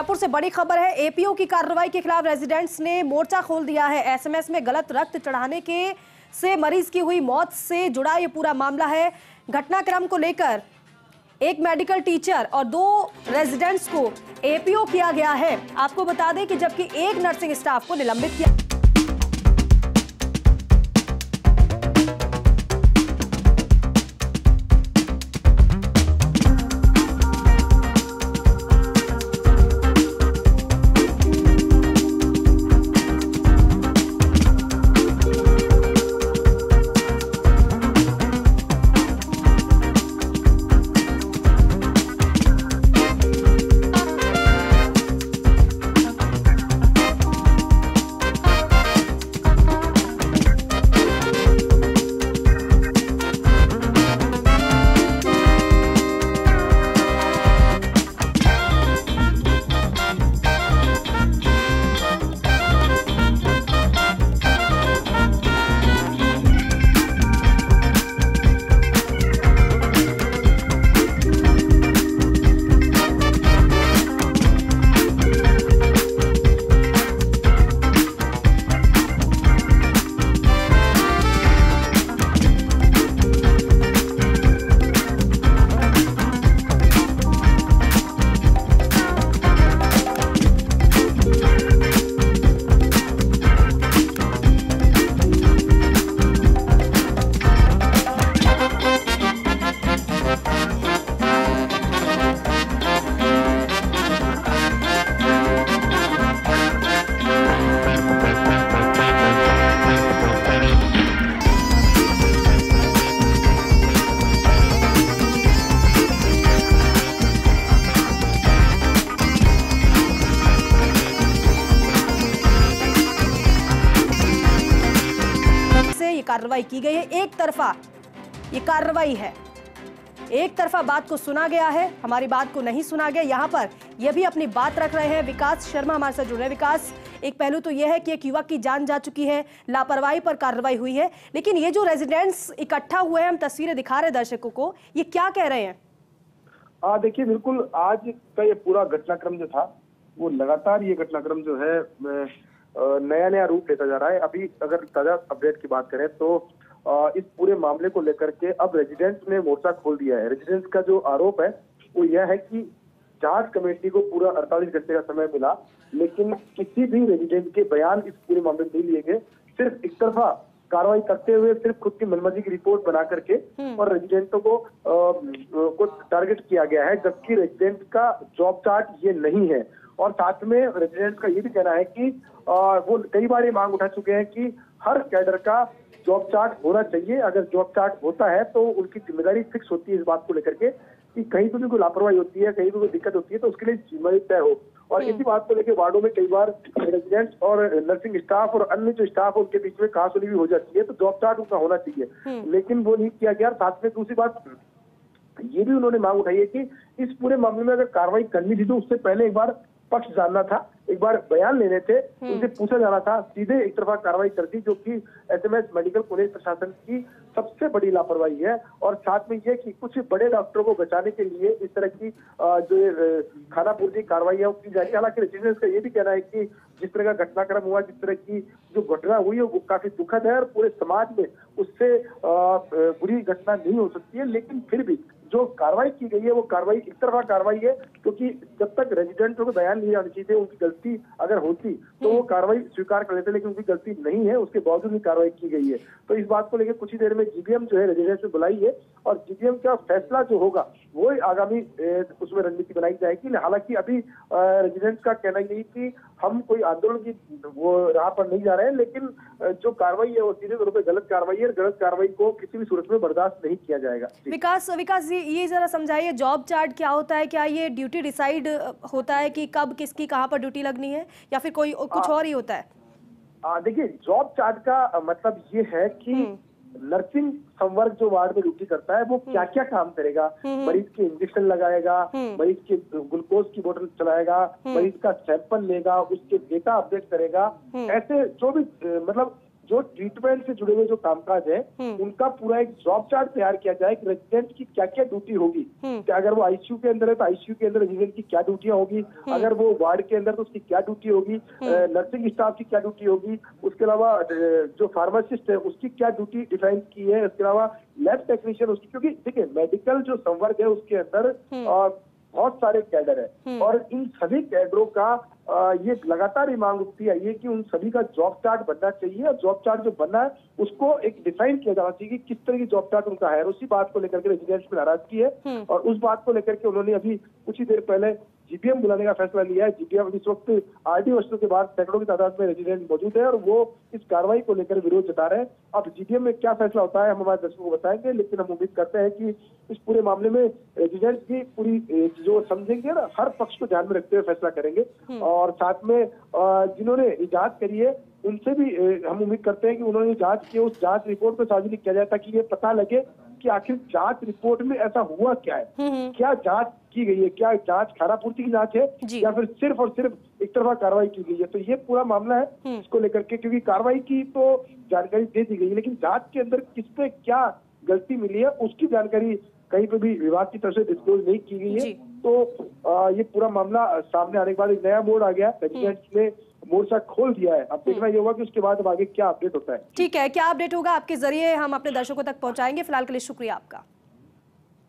जयपुर से बड़ी खबर है। एपीओ की कार्रवाई के खिलाफ रेजिडेंट्स ने मोर्चा खोल दिया है। एसएमएस में गलत रक्त चढ़ाने के से मरीज की हुई मौत से जुड़ा ये पूरा मामला है। घटनाक्रम को लेकर एक मेडिकल टीचर और 2 रेजिडेंट्स को एपीओ किया गया है। आपको बता दें कि जबकि एक नर्सिंग स्टाफ को निलंबित किया। कार्रवाई की गई है, एक तरफा ये कार्रवाई है, एक तरफा बात को सुना गया है, हमारी बात को नहीं सुना गया। यहाँ पर ये भी अपनी बात रख रहे हैं। विकास शर्मा हमारे साथ जुड़ रहे हैं। विकास, एक पहलू तो यह है कि एक युवक की जान जा चुकी है, लापरवाही पर कार्रवाई हुई है, लेकिन ये जो रेजिडेंट्स इकट्ठा हुए हैं, हम तस्वीरें दिखा रहे दर्शकों को, ये क्या कह रहे हैं? देखिए, बिल्कुल आज का ये पूरा घटनाक्रम जो था वो लगातार ये घटनाक्रम जो है नया नया रूप लेता जा रहा है। अभी अगर ताजा अपडेट की बात करें तो इस पूरे मामले को लेकर के अब रेजिडेंट्स ने मोर्चा खोल दिया है। रेजिडेंट्स का जो आरोप है वो यह है कि जांच कमेटी को पूरा 48 घंटे का समय मिला, लेकिन किसी भी रेजिडेंट के बयान इस पूरे मामले में नहीं लिए गए। सिर्फ एक तरफा कार्रवाई करते हुए सिर्फ खुद की मनमर्जी की रिपोर्ट बना करके और रेजिडेंटों को टारगेट किया गया है, जबकि रेजिडेंट का जॉब चार्ट ये नहीं है। और साथ में रेजिडेंट का ये भी कहना है कि वो कई बार ये मांग उठा चुके हैं कि हर कैडर का जॉब चार्ट होना चाहिए। अगर जॉब चार्ट होता है तो उनकी जिम्मेदारी फिक्स होती है इस बात को लेकर के कि कहीं पर भी कोई लापरवाही होती है, कहीं पर कोई दिक्कत होती है तो उसके लिए जिम्मेदारी तय हो। और इसी बात को लेकर वार्डों में कई बार रेजिडेंट्स और नर्सिंग स्टाफ और अन्य जो स्टाफ उनके बीच में कहासुनी भी हो जाती है, तो जॉब चार्ट उनका होना चाहिए, लेकिन वो नहीं किया गया। साथ में दूसरी बात ये भी उन्होंने मांग उठाई है कि इस पूरे मामले में अगर कार्रवाई करनी थी तो उससे पहले एक बार पक्ष जानना था, एक बार बयान लेने थे, उनसे पूछा जाना था। सीधे एक तरफा कार्रवाई कर दी, जो कि एसएमएस मेडिकल कॉलेज प्रशासन की सबसे बड़ी लापरवाही है। और साथ में ये कि कुछ बड़े डॉक्टरों को बचाने के लिए इस तरह की जो खानापूर्ति कार्रवाई है वो की जा रही है। हालांकि रेजिडेंट्स का ये भी कहना है कि जिस तरह का घटनाक्रम हुआ, जिस तरह की जो घटना हुई है वो काफी दुखद है और पूरे समाज में उससे बुरी घटना नहीं हो सकती है, लेकिन फिर भी जो कार्रवाई की गई है वो कार्रवाई एक तरफा कार्रवाई है, क्योंकि जब तक रेजिडेंट्स को बयान नहीं आने चाहिए। उनकी गलती अगर होती तो वो कार्रवाई स्वीकार कर लेते, लेकिन उनकी गलती नहीं है, उसके बावजूद भी कार्रवाई की गई है। तो इस बात को लेकर कुछ ही देर में जीबीएम जो है रेजिडेंट्स में बुलाई है और जीबीएम का फैसला जो होगा वो आगामी उसमें रणनीति बनाई जाएगी। हालांकि अभी रेजिडेंट्स का कहना यही कि हम कोई आंदोलन की वो राह पर नहीं जा रहे हैं, लेकिन जो कार्रवाई है वो सीधे तौर पर गलत कार्रवाई है और गलत कार्रवाई को किसी भी सूरत में बर्दाश्त नहीं किया जाएगा। विकास जी, ये जरा समझाइए, जॉब चार्ट क्या होता है? क्या ये ड्यूटी डिसाइड होता है कि कब किसकी कहाँ पर ड्यूटी लगनी है, या फिर कोई कुछ और ही होता है? देखिए, जॉब चार्ट का मतलब ये है कि नर्सिंग संवर्ग जो वार्ड में ड्यूटी करता है वो क्या क्या काम करेगा। मरीज के इंजेक्शन लगाएगा, मरीज के ग्लूकोज की बोतल चलाएगा, मरीज का सैंपल लेगा, उसके डेटा अपडेट करेगा। ऐसे जो भी मतलब जो ट्रीटमेंट से जुड़े हुए जो कामकाज है उनका पूरा एक जॉब चार्ट तैयार किया जाए कि रेजिडेंट की क्या क्या ड्यूटी होगी, कि अगर वो आईसीयू के अंदर है तो आईसीयू के अंदर रेजिडेंट की क्या ड्यूटियां होगी, अगर वो वार्ड के अंदर तो उसकी क्या ड्यूटी होगी, नर्सिंग स्टाफ की क्या ड्यूटी होगी, उसके अलावा जो फार्मासिस्ट है उसकी क्या ड्यूटी डिफाइन की है, उसके अलावा लैब टेक्नीशियन उसकी, क्योंकि देखिए मेडिकल जो संवर्ग है उसके अंदर बहुत सारे कैडर है और इन सभी कैडरों का ये लगातार ही मांग उठती आई है कि उन सभी का जॉब चार्ट बनना चाहिए और जॉब चार्ट जो बनना है उसको एक डिफाइन किया जाना चाहिए कि किस तरह की जॉब चार्ट उनका है। उसी बात को लेकर के रेजिडेंट्स में नाराजगी है और उस बात को लेकर के उन्होंने अभी कुछ ही देर पहले जीबीएम बुलाने का फैसला लिया है। जीबीएम इस वक्त आरडी हॉस्टल के बाद सैकड़ों की तादाद में रेजिडेंट मौजूद है और वो इस कार्रवाई को लेकर विरोध जता रहे हैं। अब जीबीएम में क्या फैसला होता है हम हमारे दर्शकों को बताएंगे, लेकिन हम उम्मीद करते हैं कि इस पूरे मामले में रेजिडेंट की पूरी जो समझेंगे ना, हर पक्ष को ध्यान में रखते हुए फैसला करेंगे और साथ में जिन्होंने जांच करी है उनसे भी हम उम्मीद करते हैं कि उन्होंने जांच की, उस जांच रिपोर्ट को सार्वजनिक किया जाए ताकि ये पता लगे कि आखिर जांच रिपोर्ट में ऐसा हुआ क्या है, क्या जांच की गई है, क्या जांच खानापूर्ति की जांच है या फिर सिर्फ और सिर्फ एक तरफा कार्रवाई की गई है। तो ये पूरा मामला है, इसको लेकर के क्योंकि कार्रवाई की तो जानकारी दे दी गई लेकिन जांच के अंदर किस पे क्या गलती मिली है उसकी जानकारी कहीं पे भी विभाग की तरफ से डिस्क्लोज नहीं की गई है। तो ये पूरा मामला सामने आने के बाद एक नया मोड़ आ गया, रेजिडेंट्स ने मोर्चा खोल दिया है। अब देखना ये होगा कि उसके बाद अब आगे क्या अपडेट होता है। ठीक है, क्या अपडेट होगा आपके जरिए हम अपने दर्शकों तक पहुंचाएंगे। फिलहाल के लिए शुक्रिया आपका।